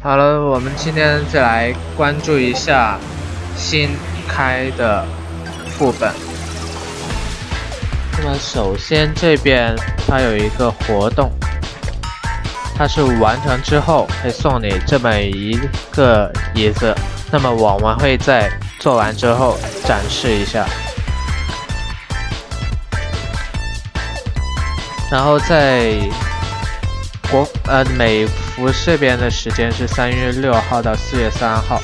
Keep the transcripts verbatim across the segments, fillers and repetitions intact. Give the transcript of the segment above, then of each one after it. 好了，我们今天再来关注一下新开的副本。那么首先这边它有一个活动，它是完成之后会送你这么一个椅子。那么我们会在做完之后展示一下。然后在国呃美服这边的时间是三月六号到四月三号。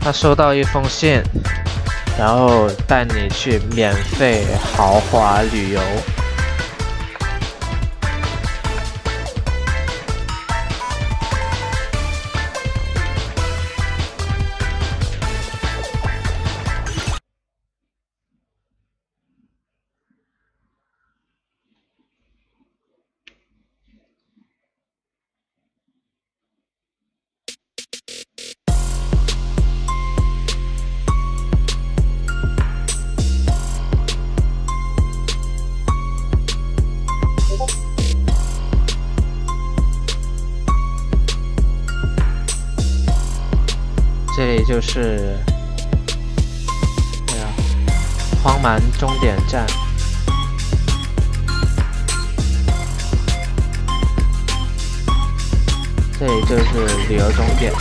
他收到一封信，然后带你去免费豪华旅游。这里就是荒蛮终点站。这里就是旅游终点。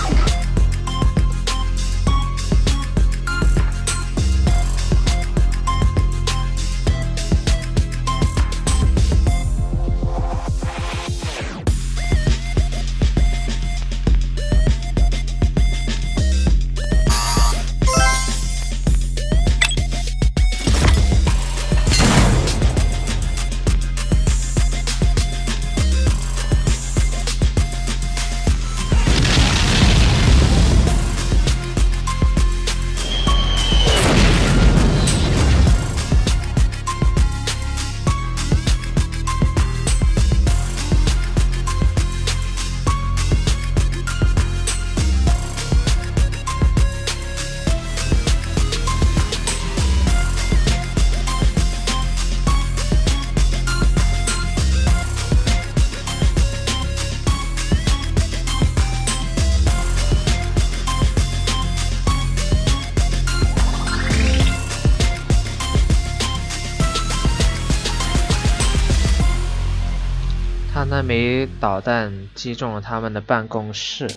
他那枚导弹击中了他们的办公室。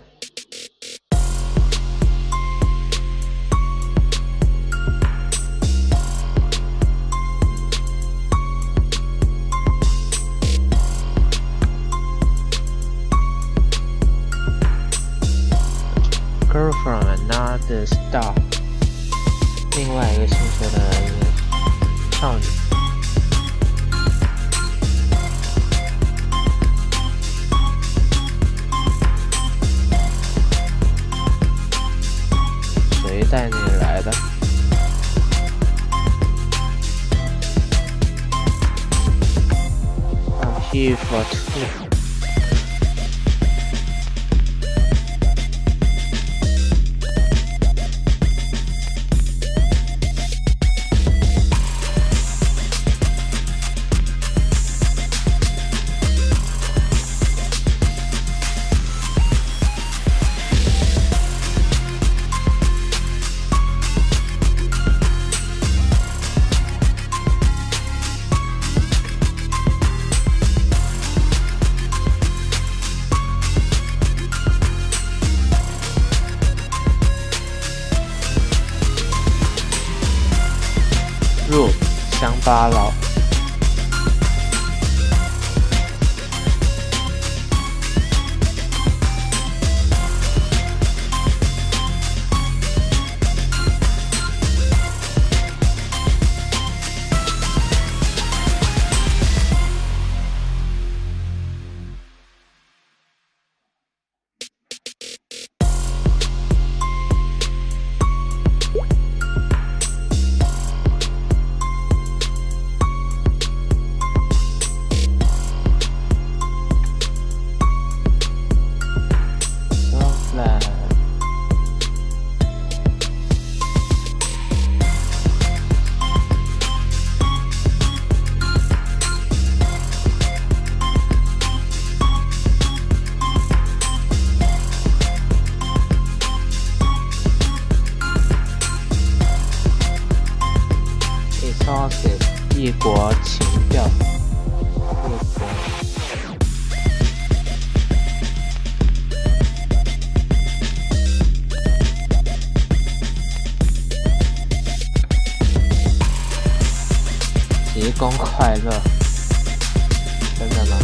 Girl from another star， 另外一个星球的少女。带你来的，放屁佛兔。入乡巴佬，工快乐，真的吗？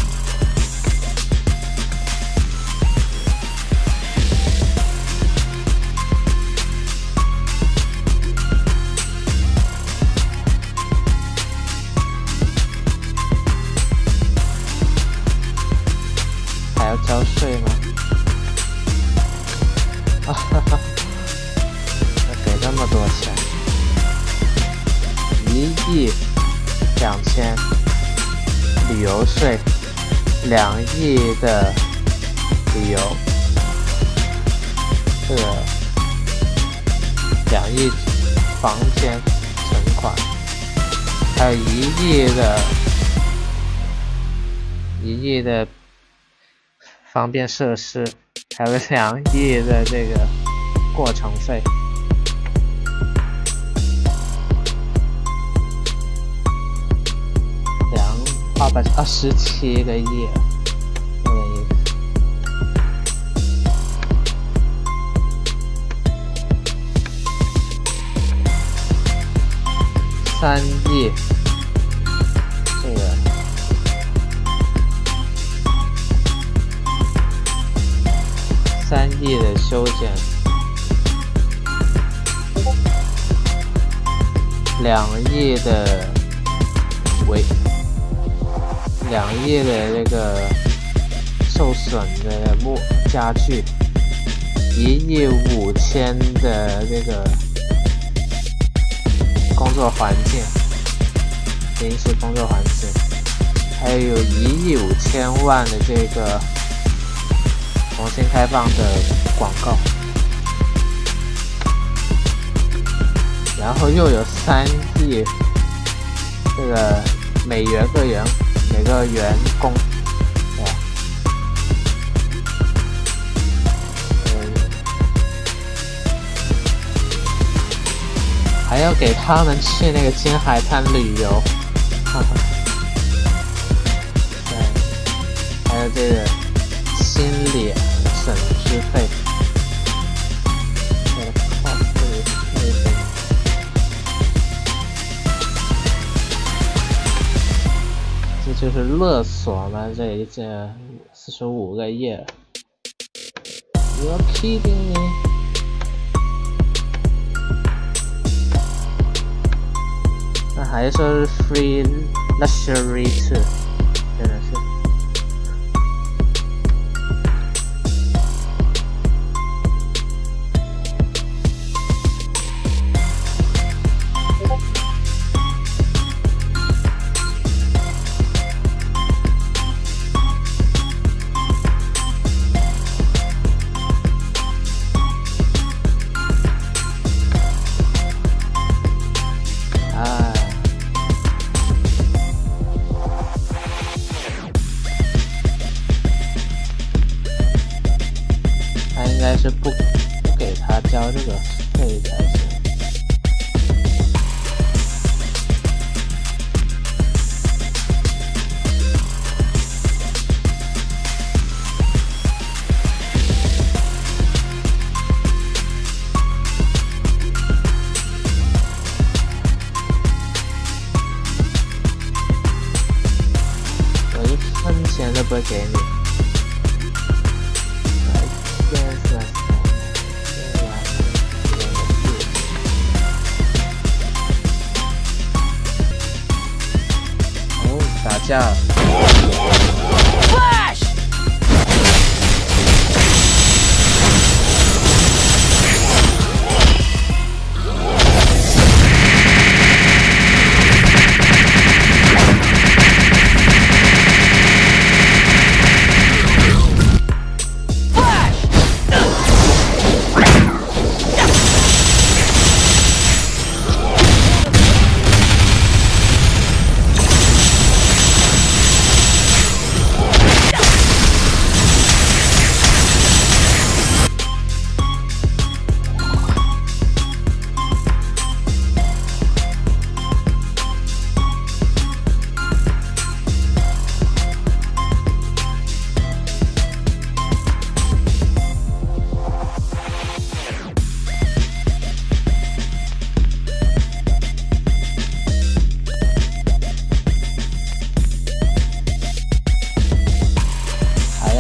还要交税吗？啊哈哈，要给那么多钱，一亿。 两千，旅游税，两亿的旅游，这个两亿房间存款，还有一亿的，一亿的方便设施，还有两亿的这个过程费。 二百二十七个亿，那个意思。三亿，这个三亿的修剪，两亿的维。 两亿的这个受损的木家具，一亿五千的这个工作环境，临时工作环境，还有一亿五千万的这个重新开放的广告，然后又有三亿这个美元个人。 每个员工，对吧？嗯，还要给他们去那个金海滩旅游，哈哈。对，还有这个心理损失费，我靠，这个这个。 就是勒索嘛，这一件四十五个亿 ，You're kidding me！ 那还说是 free luxury too， 真的是。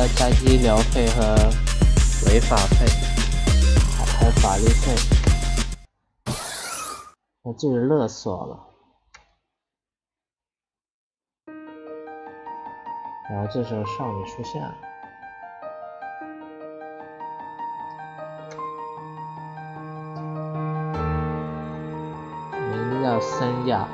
还加医疗费和违法费，还有法律费。我这里勒索了，然后这时候少女出现了。 叫森雅，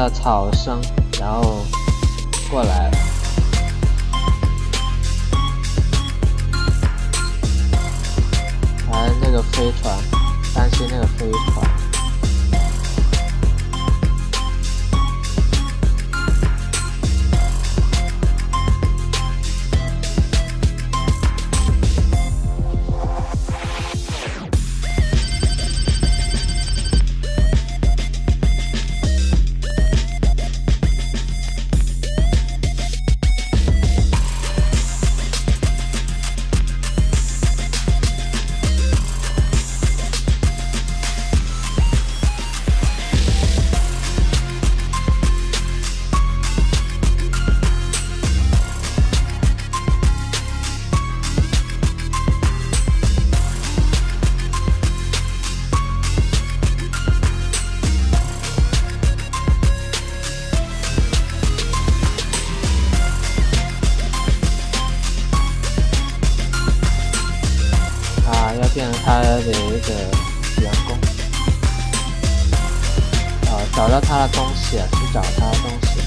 那草声，然后过来了。还有那个飞船，担心那个飞船。他的一个员工，哦，找到他的东西，去找他的东西。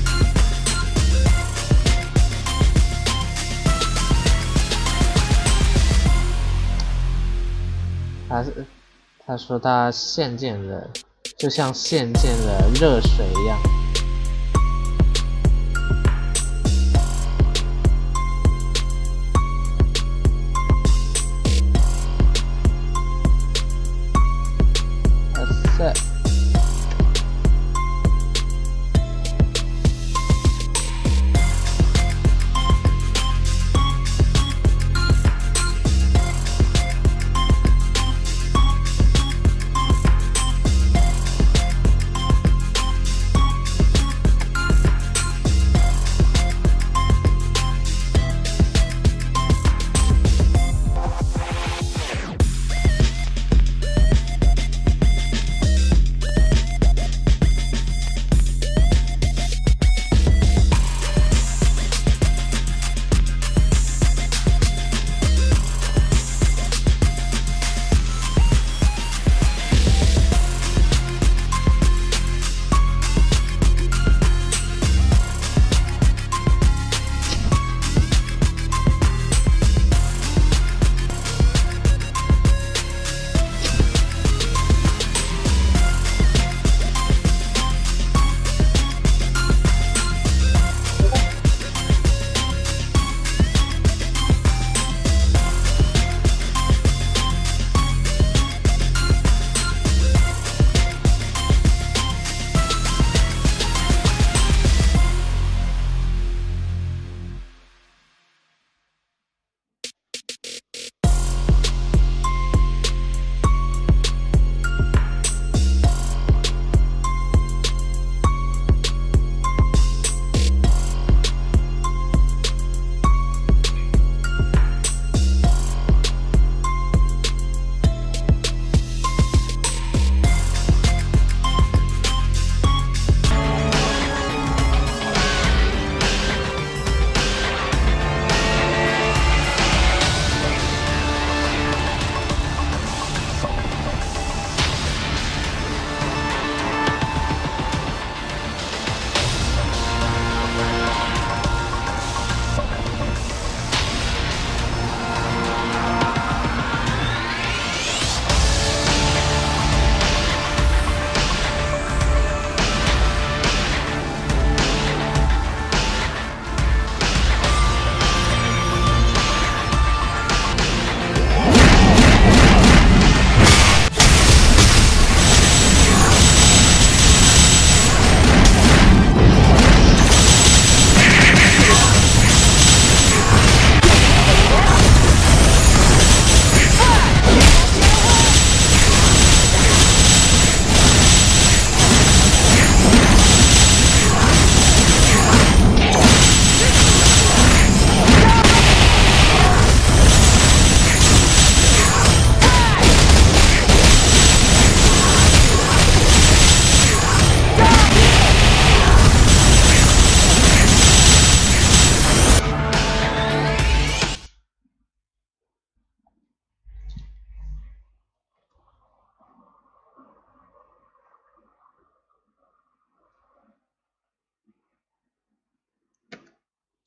他是，他说他陷进了，就像陷进了热水一样。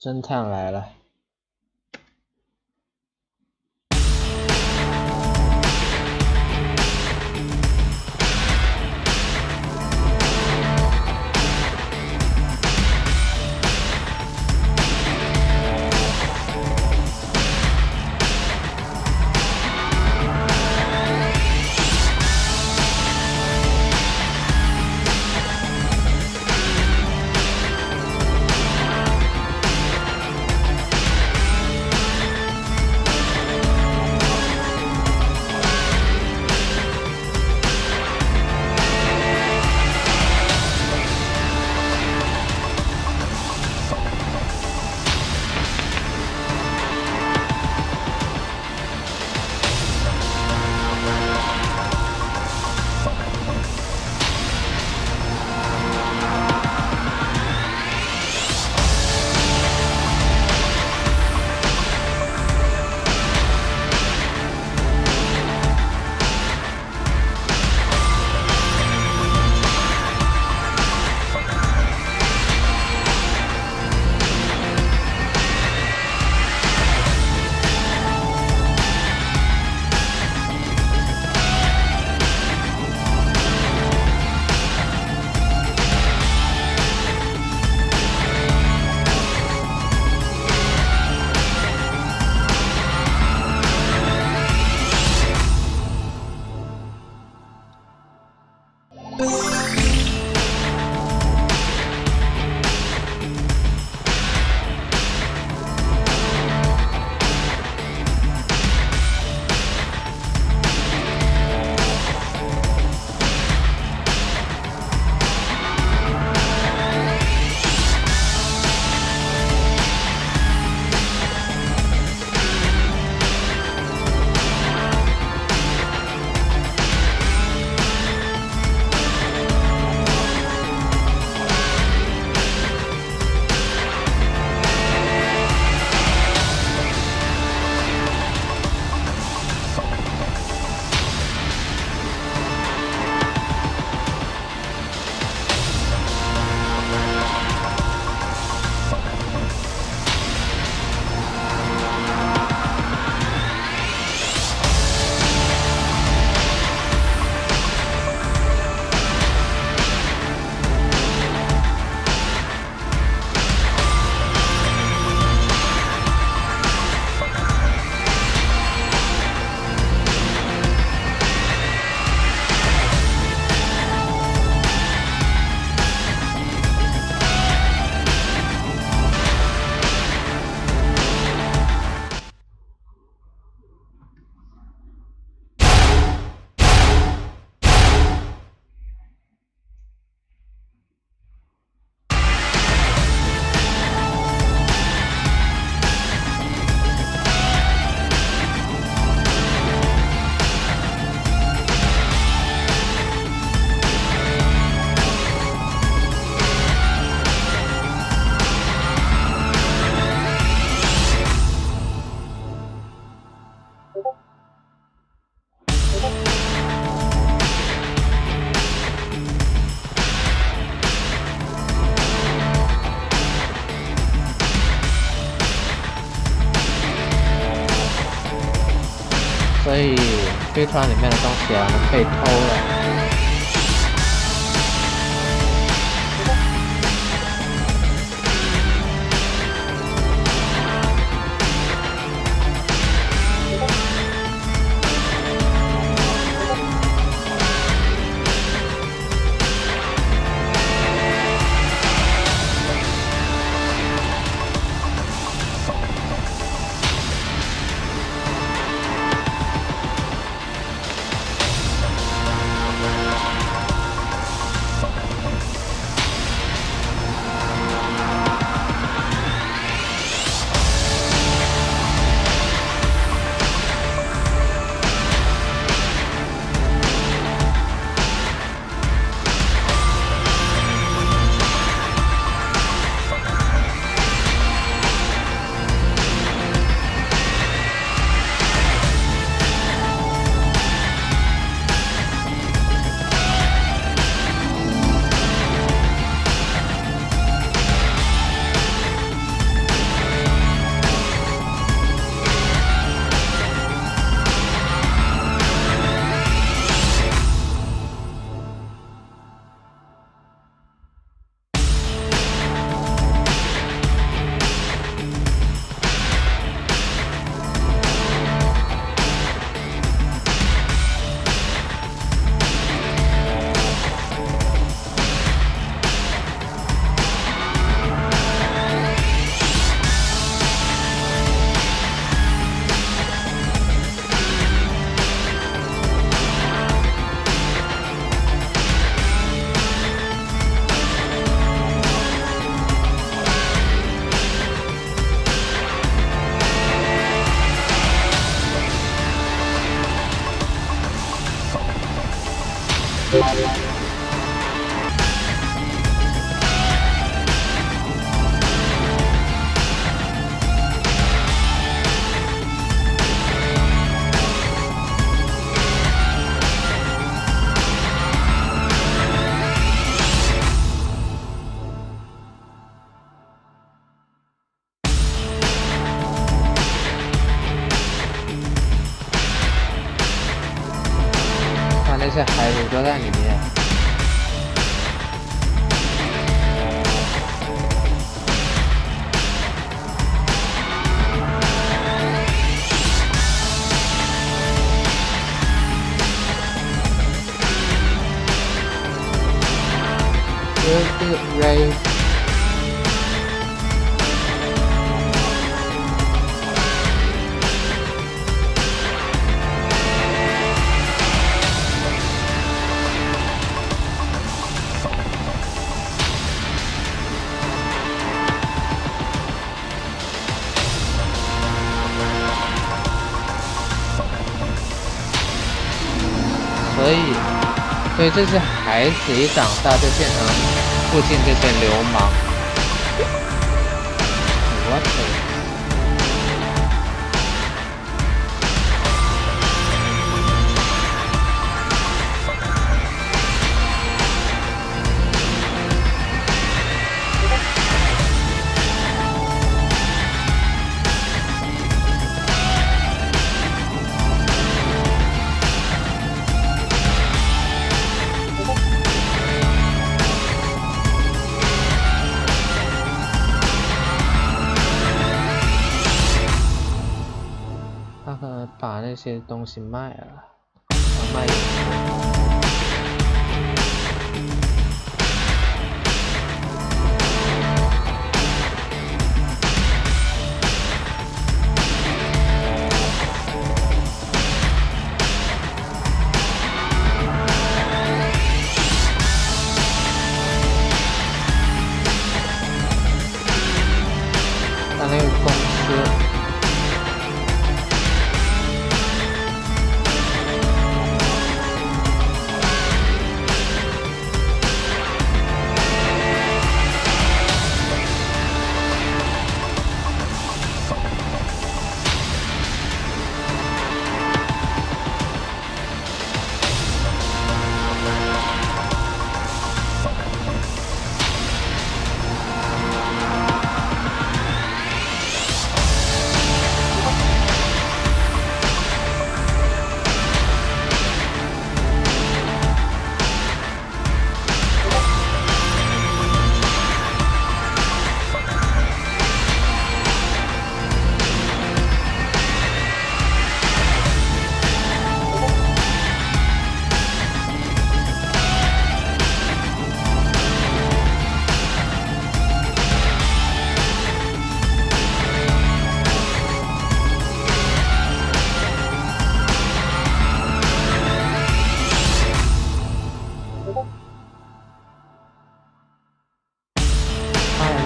侦探来了。所以飞船里面的东西啊，能被偷了。些孩子都在里面。Is it raised?所以这些孩子一长大就变成附近这些流氓。我操！ 把那些东西卖了，卖给我。那那个公司。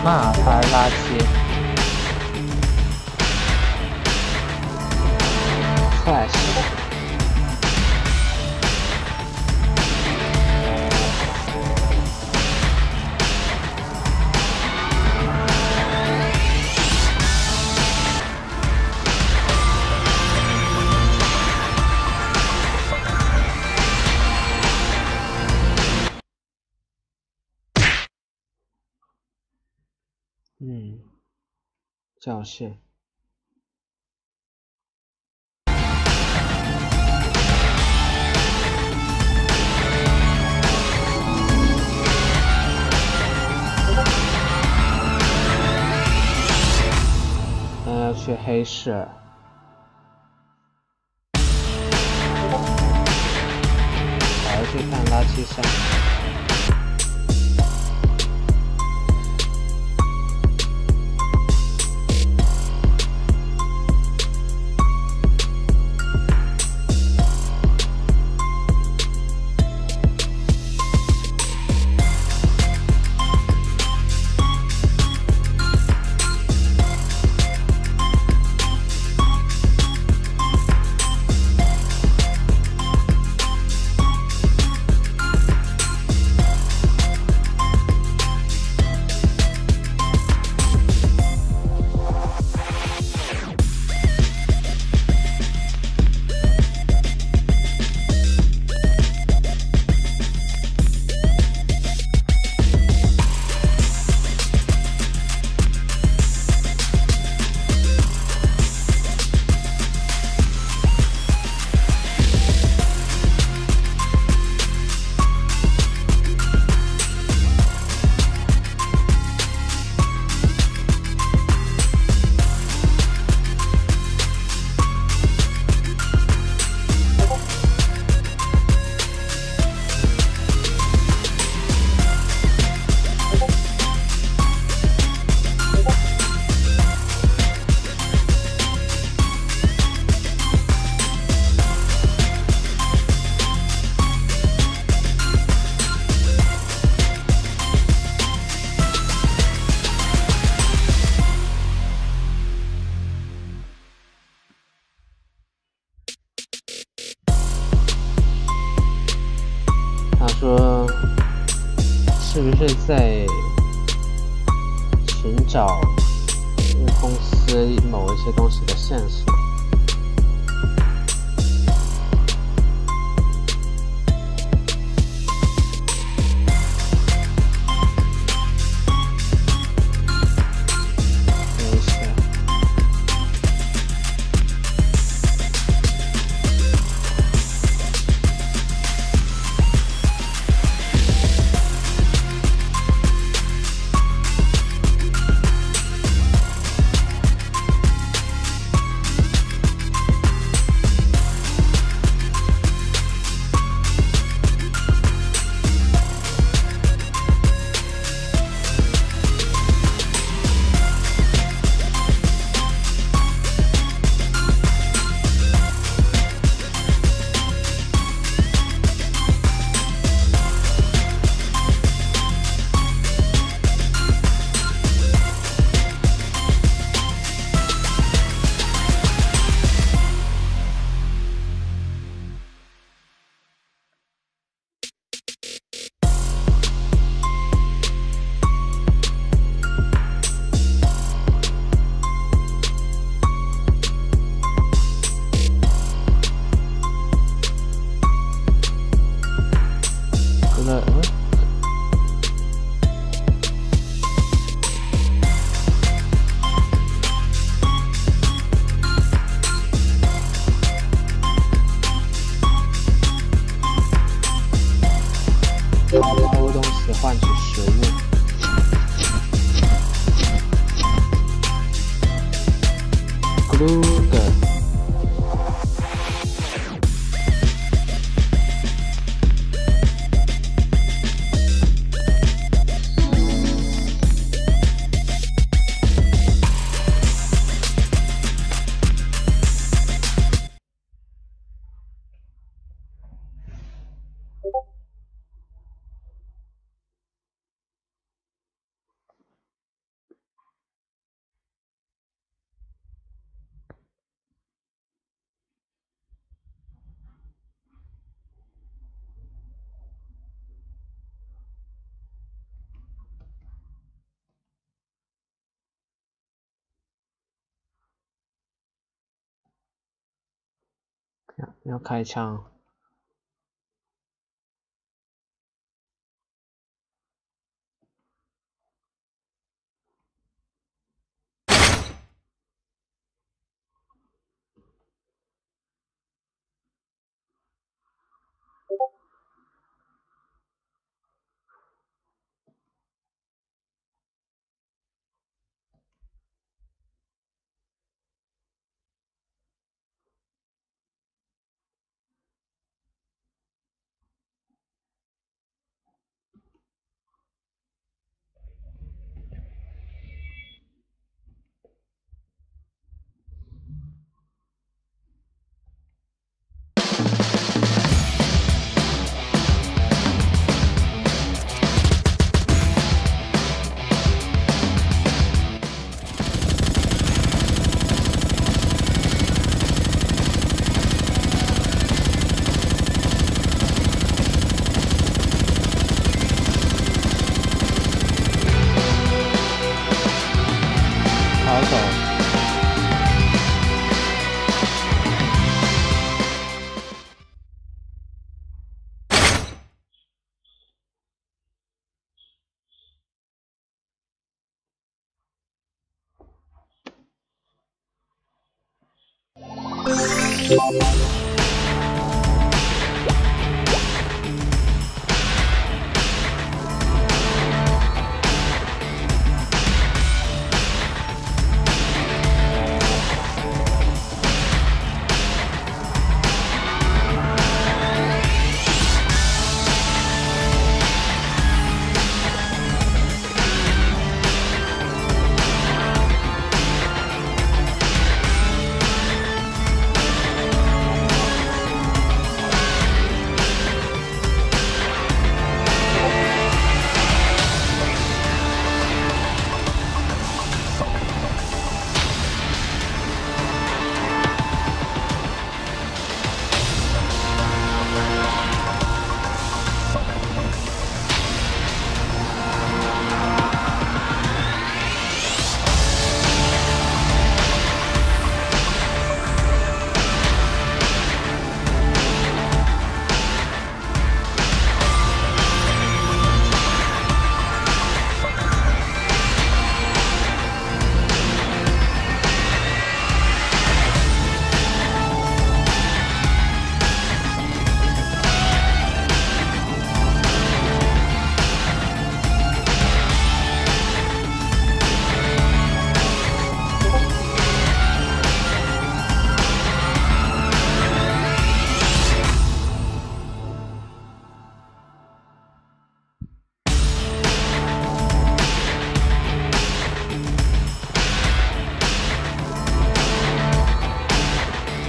骂他垃圾，坏事。 嗯，教室。那要去黑市。 还要去看垃圾山。是不是在寻找公司某一些东西的线索？要开枪。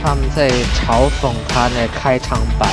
他们在嘲讽他的开场白。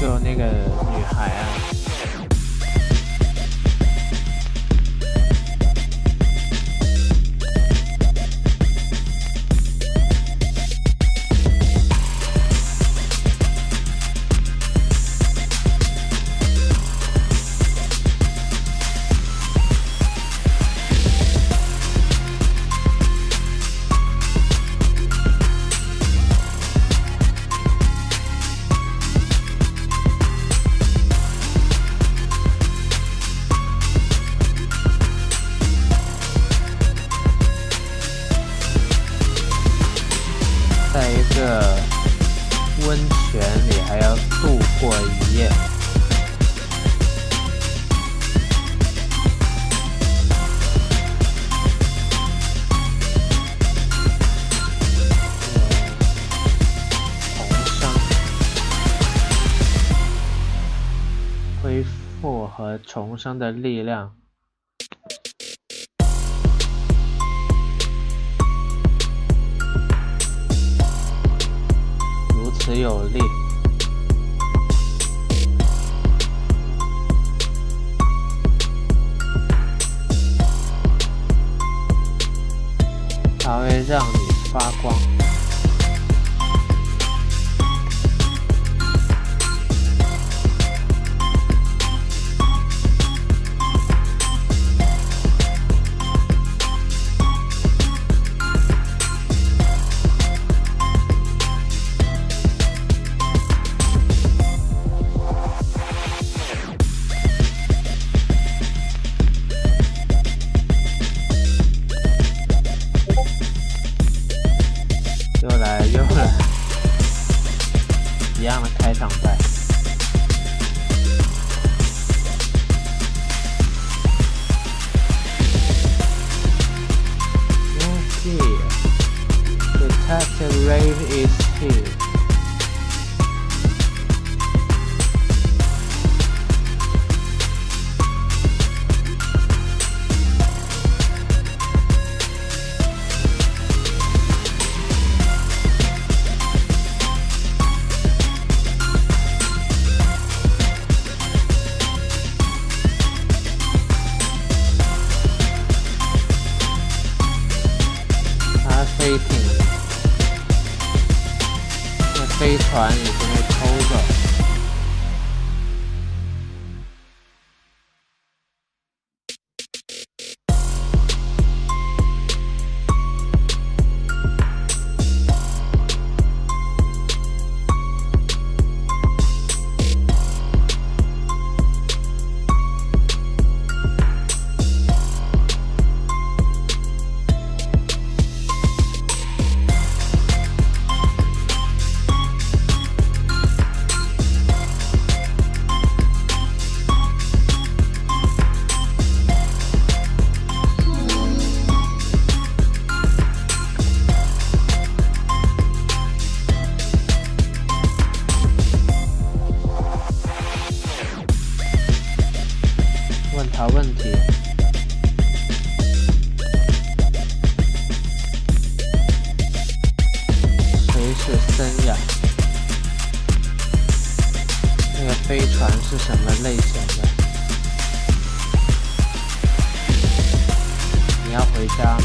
就那个女孩啊。在一个温泉里还要度过一夜，重生、恢复和重生的力量。 只有力。它会让你发光。一样的开场白。Oh dear, Detective Rave is here. 飞艇，那飞船已经被偷走。啥问题？谁是森雅？那个飞船是什么类型的？你要回家吗？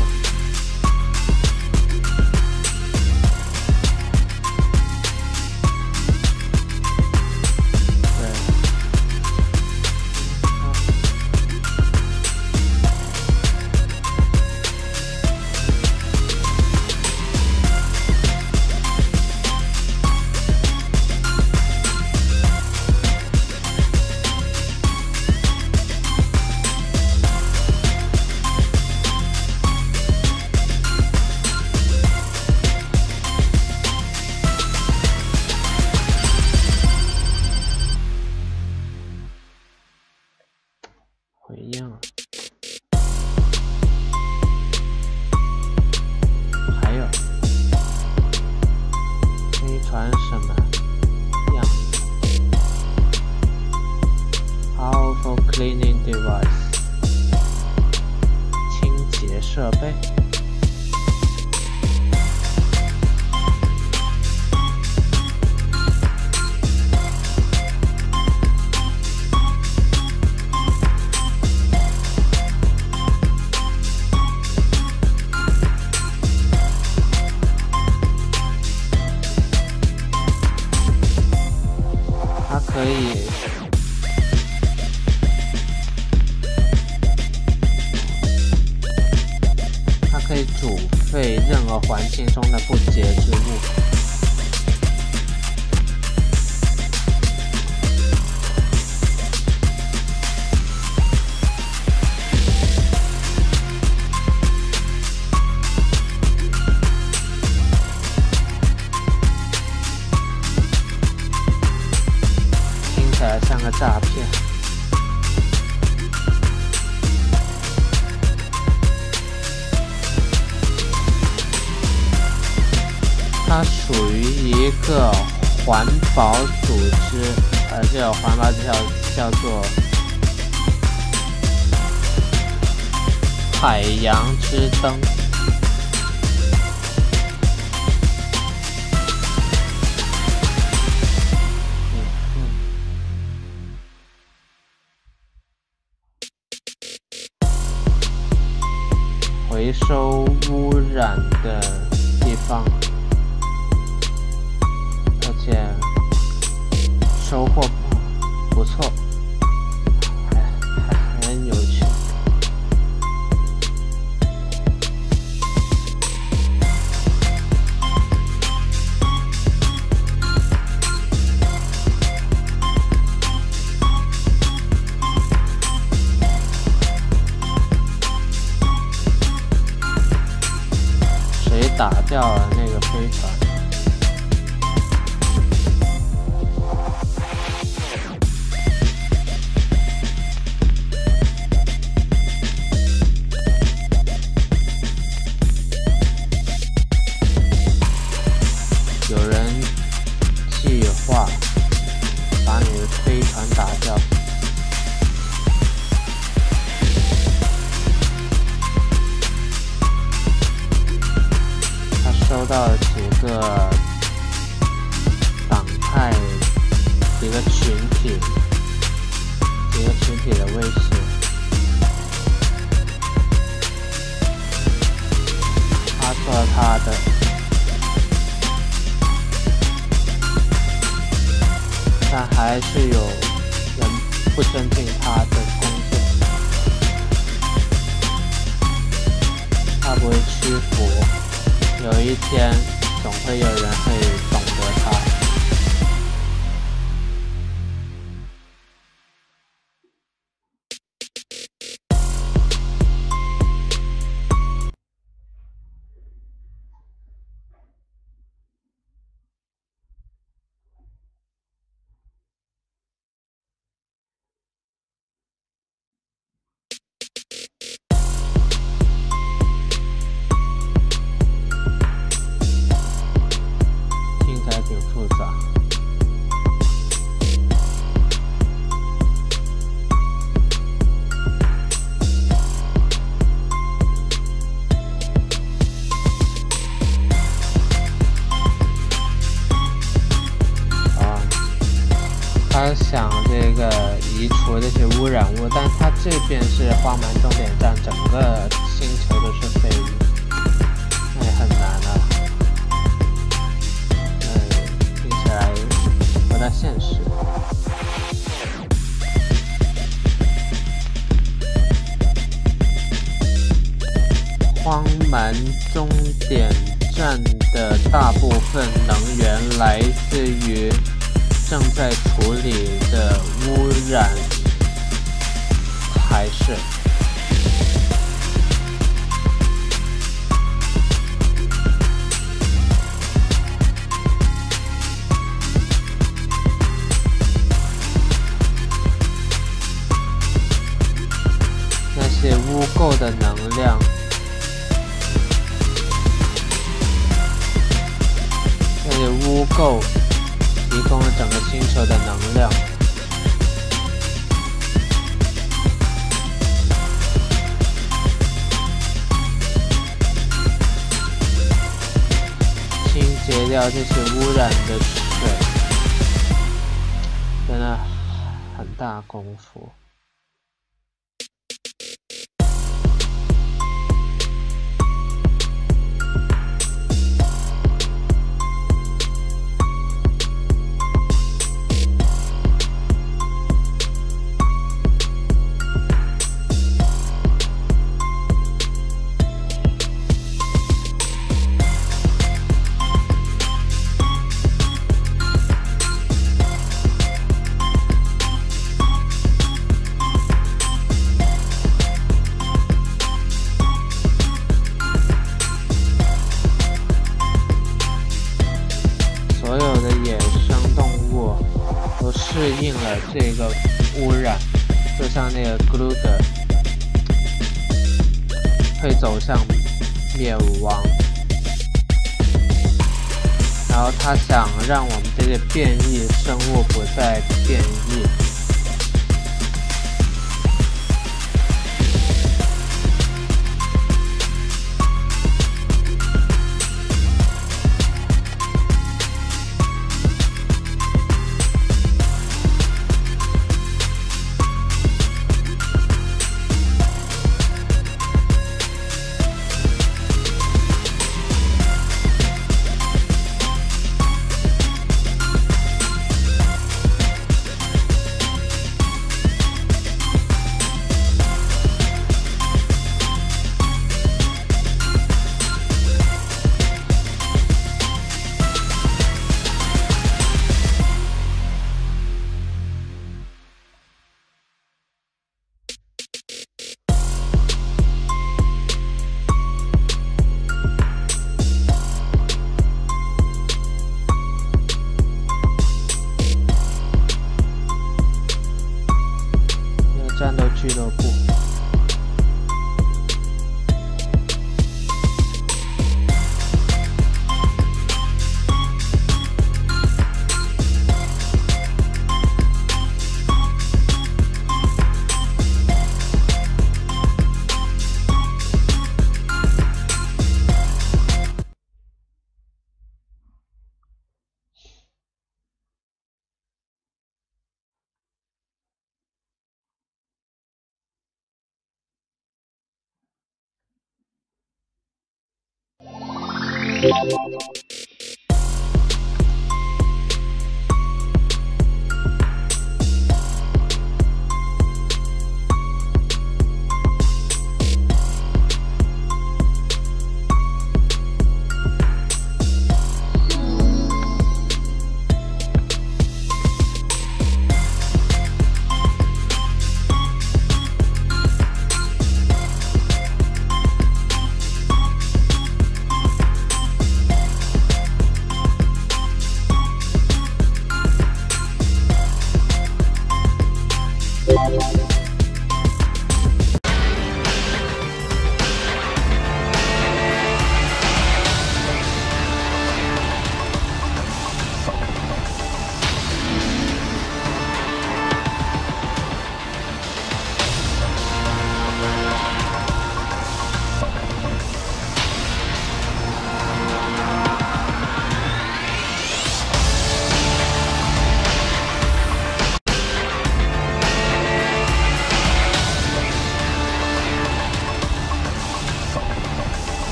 一样啊，还有飞船什么样 ？Powerful cleaning device， 清洁设备。可以。它可以煮沸任何环境中的不洁之物。 像个诈骗，它属于一个环保组织，而这个环保叫叫做海洋之灯。 回收污染的地方，而且收获不错，还还很有趣。打掉了那个飞船，有人计划把你的飞船打掉。 收到了几个党派、几个群体、几个群体的威胁，他做了他的，但还是有人不尊敬他的工作，他不会屈服。 有一天，总会有人会懂得它。他想这个移除这些污染物，但他这边是花蛮终点站，整个星球都是废物，那也很难啊。嗯，听起来不太现实。 荒蛮终点站的大部分能源来自于正在处理的污染排水，那些污垢的能量。 污垢提供了整个星球的能量，清洁掉这些污染的水，真的很大功夫。适应了这个污染，就像那个 gluten 会走向灭亡。然后他想让我们这些变异生物不再变异。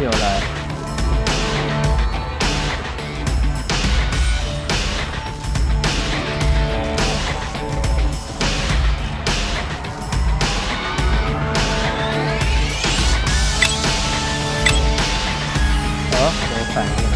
是有来。哦，有反应了。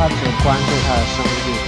他只关注他的生命。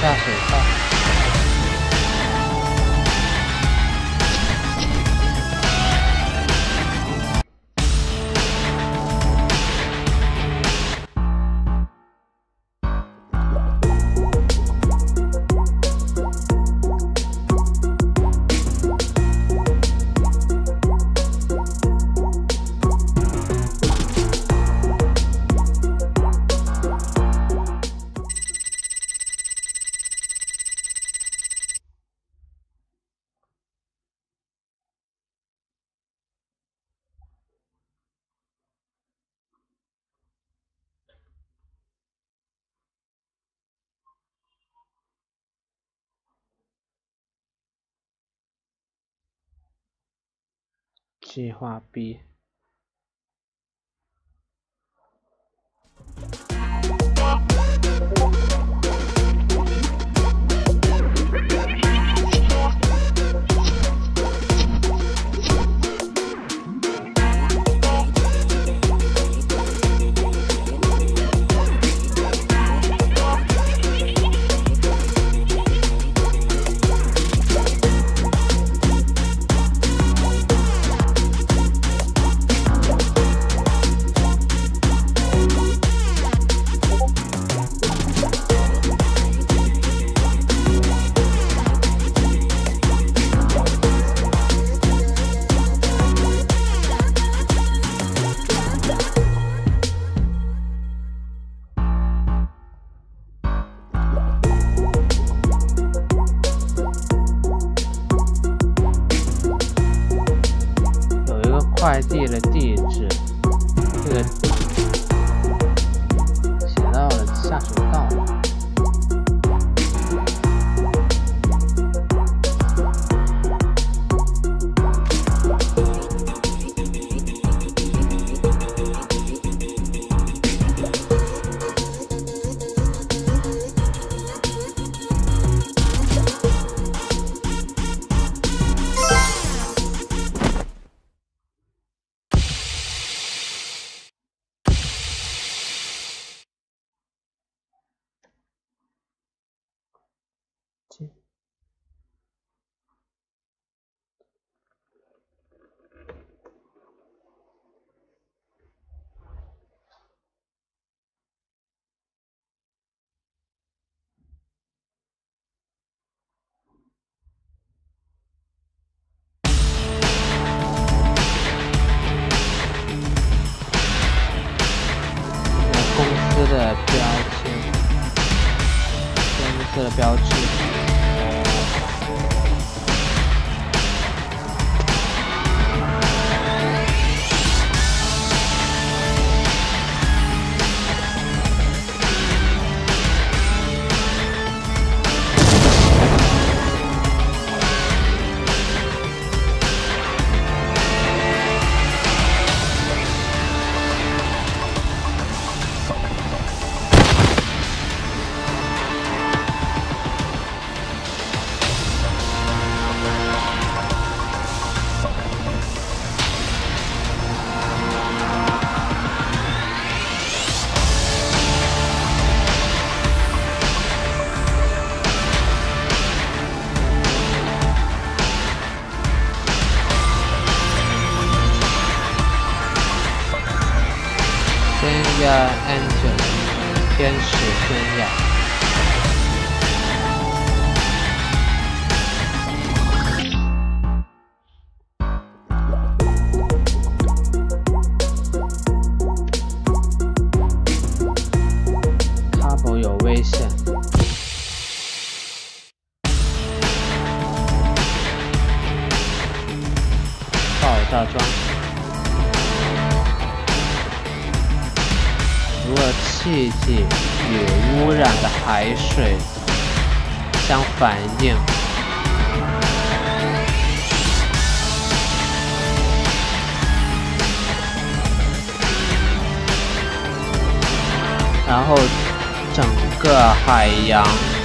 下水道。计划 B。快递的地址，这个写到了下水道。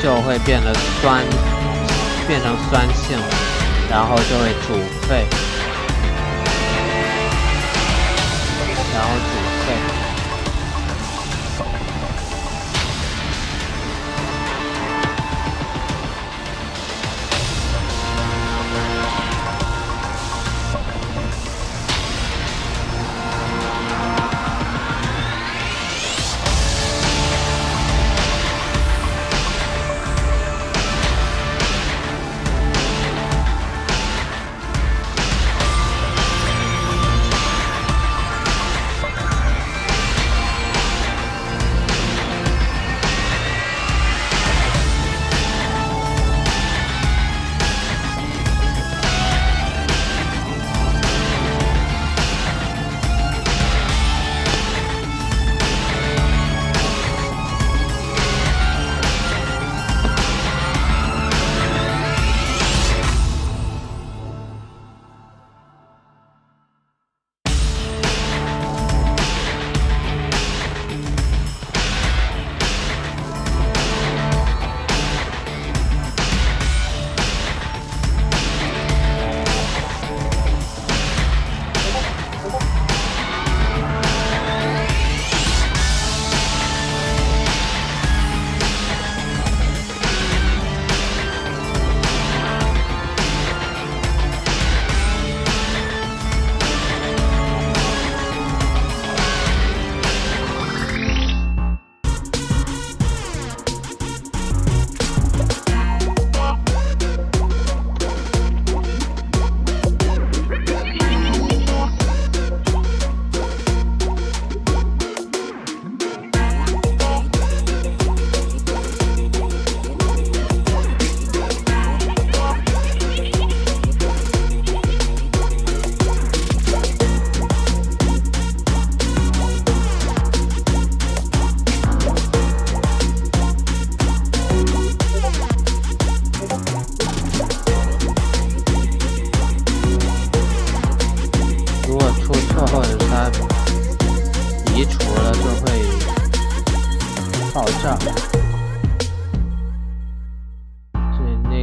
就会变得酸，变成酸性，然后就会煮沸，然后煮沸。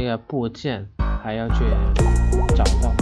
个部件还要去找到。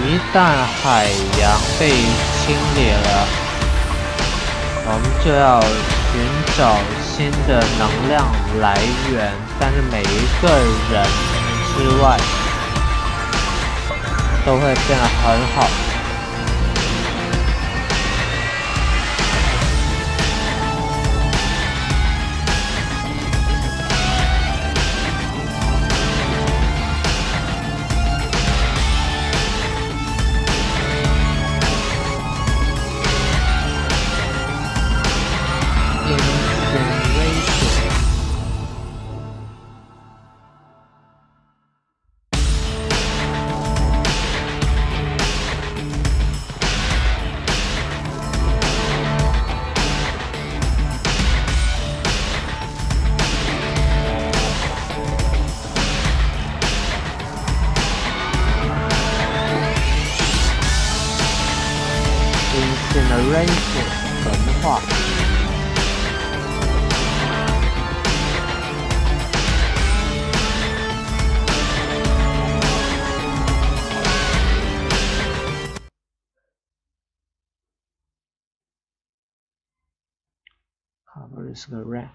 一旦海洋被清理了，我们就要寻找新的能量来源。但是每一个人之外都会变得很好。covers the rack.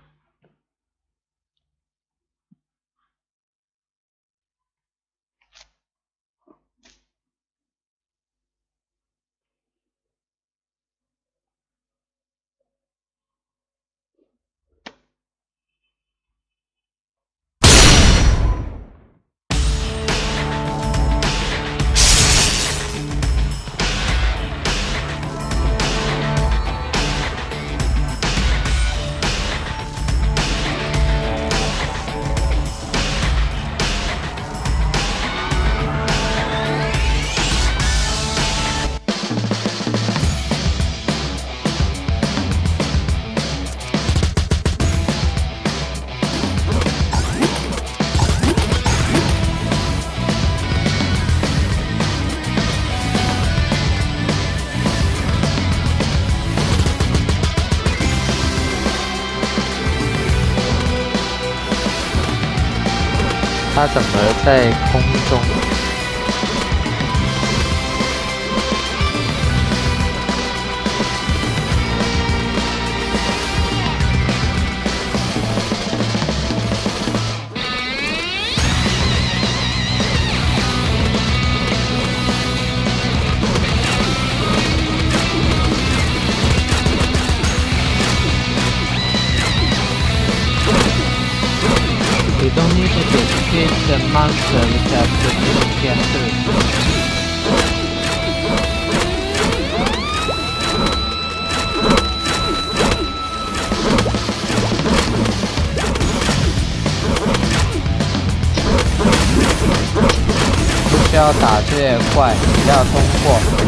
他怎么在空中？We don't need to defeat the monster, we have to get through。不需要打这些怪，只要通过。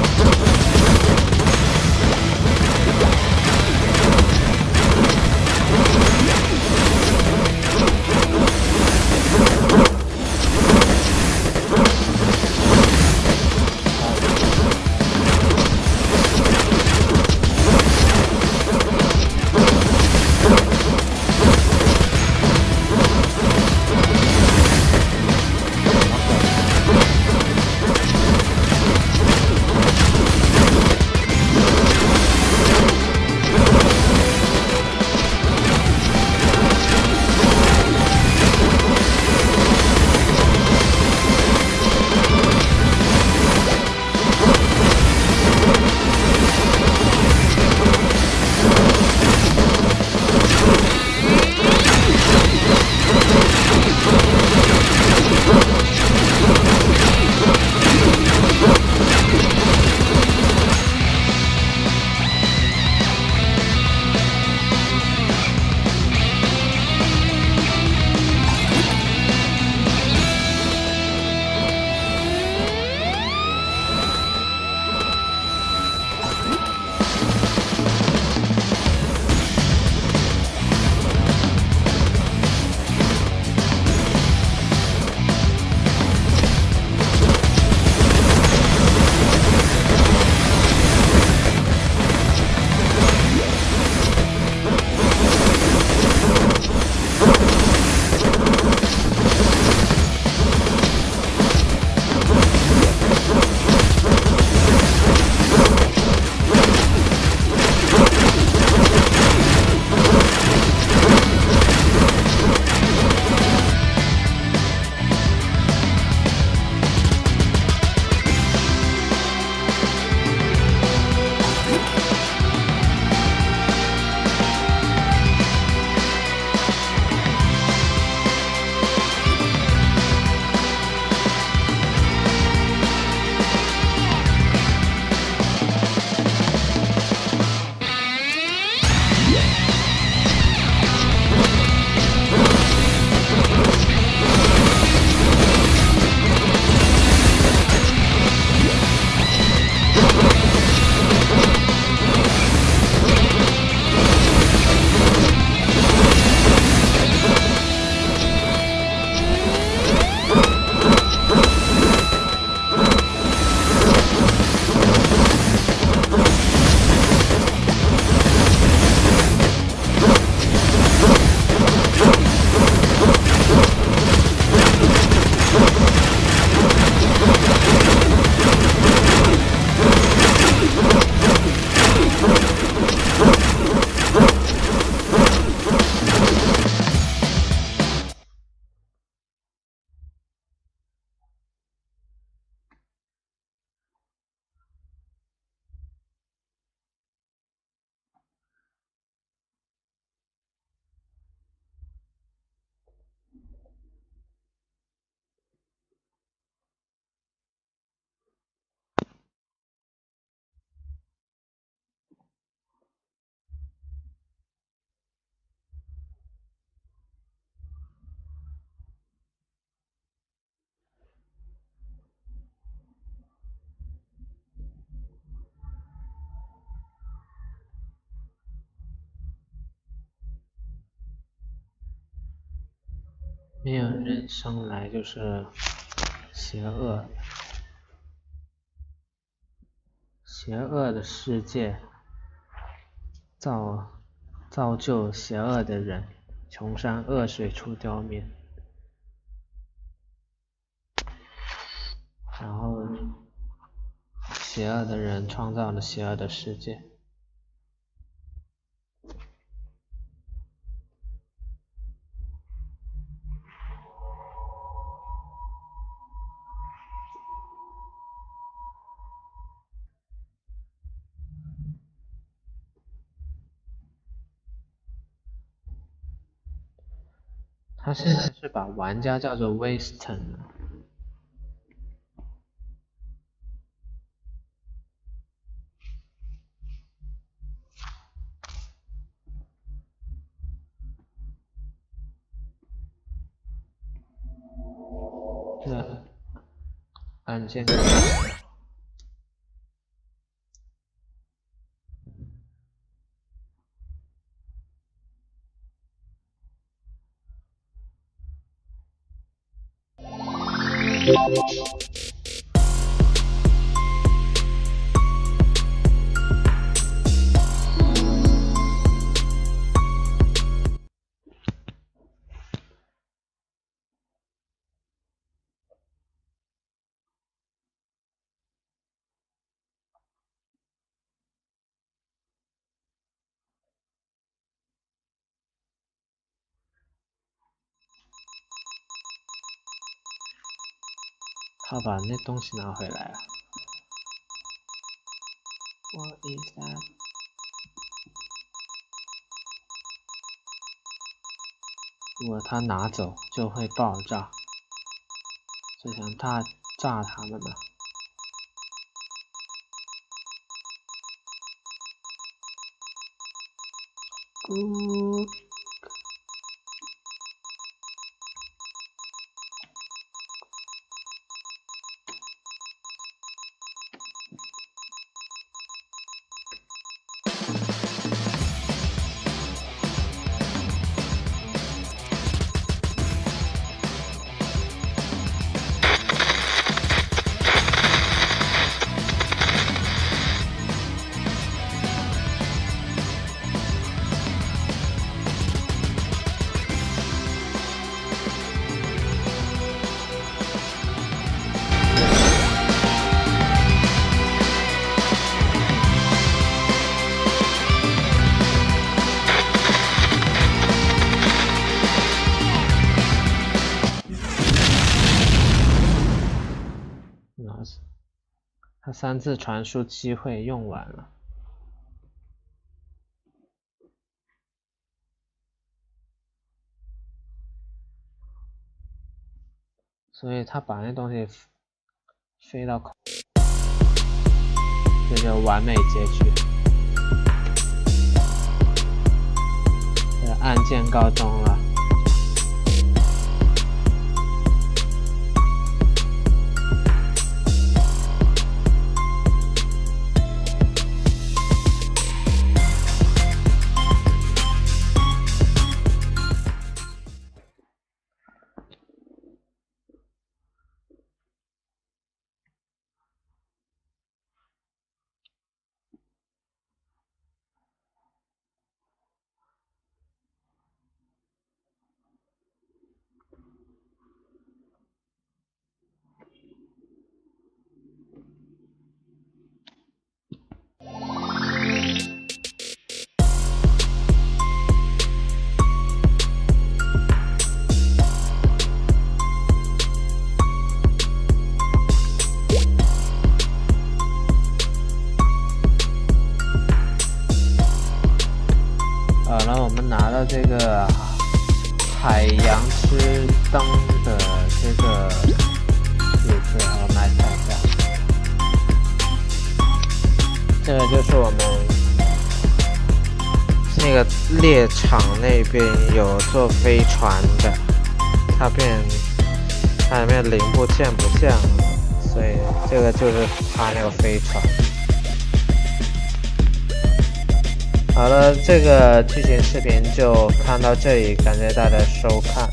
没有人生来就是邪恶，邪恶的世界造造就邪恶的人，穷山恶水出刁民。然后，邪恶的人创造了邪恶的世界。他现在是把玩家叫做 Weston 了。这按键。他把那东西拿回来了。What is that？ 如果他拿走就会爆炸，就想炸炸他们了。Good。三次传输机会用完了。所以他把那东西飞到空，这就完美结局。这案件告终了。这个海洋之灯的这个叶子和麦菜酱，这个就是我们那个猎场那边有坐飞船的，它变它里面零部件不像，所以这个就是它那个飞船。好了，这个剧情视频就看到这里，感谢大家收看。